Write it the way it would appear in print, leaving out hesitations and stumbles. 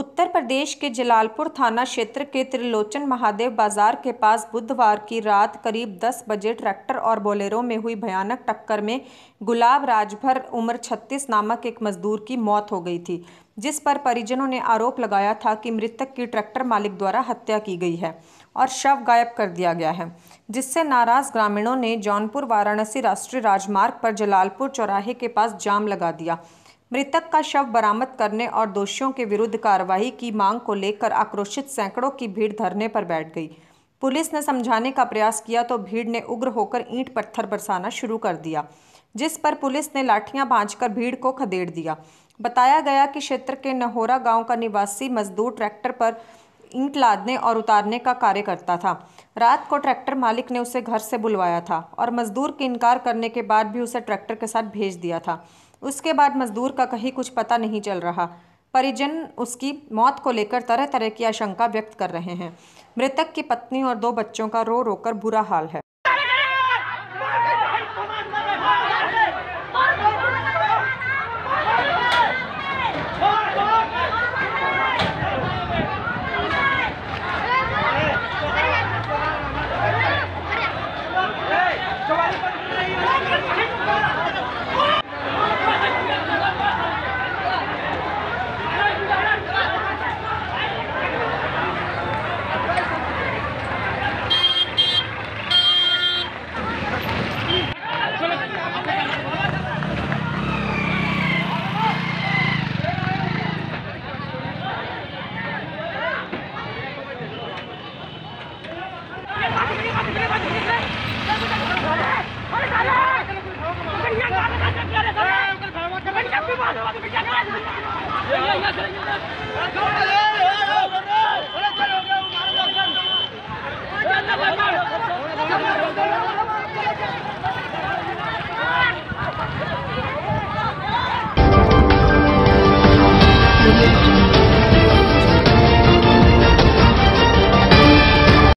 उत्तर प्रदेश के जलालपुर थाना क्षेत्र के त्रिलोचन महादेव बाजार के पास बुधवार की रात करीब 10 बजे ट्रैक्टर और बोलेरो में हुई भयानक टक्कर में गुलाब राजभर उम्र 36 नामक एक मजदूर की मौत हो गई थी, जिस पर परिजनों ने आरोप लगाया था कि मृतक की ट्रैक्टर मालिक द्वारा हत्या की गई है और शव गायब कर दिया गया है, जिससे नाराज ग्रामीणों ने जौनपुर वाराणसी राष्ट्रीय राजमार्ग पर जलालपुर चौराहे के पास जाम लगा दिया। मृतक का शव बरामद करने और दोषियों के विरुद्ध कार्रवाई की मांग को लेकर आक्रोशित सैकड़ों की भीड़ धरने पर बैठ गई। पुलिस ने समझाने का प्रयास किया तो भीड़ ने उग्र होकर ईंट पत्थर बरसाना शुरू कर दिया, जिस पर पुलिस ने लाठियां भांजकर भीड़ को खदेड़ दिया। बताया गया कि क्षेत्र के नहोरा गांव का निवासी मजदूर ट्रैक्टर पर ईंट लादने और उतारने का कार्य करता था। रात को ट्रैक्टर मालिक ने उसे घर से बुलवाया था और मजदूर के इनकार करने के बाद भी उसे ट्रैक्टर के साथ भेज दिया था। उसके बाद मजदूर का कहीं कुछ पता नहीं चल रहा। परिजन उसकी मौत को लेकर तरह तरह की आशंका व्यक्त कर रहे हैं। मृतक की पत्नी और 2 बच्चों का रो रोकर बुरा हाल है। Let's go!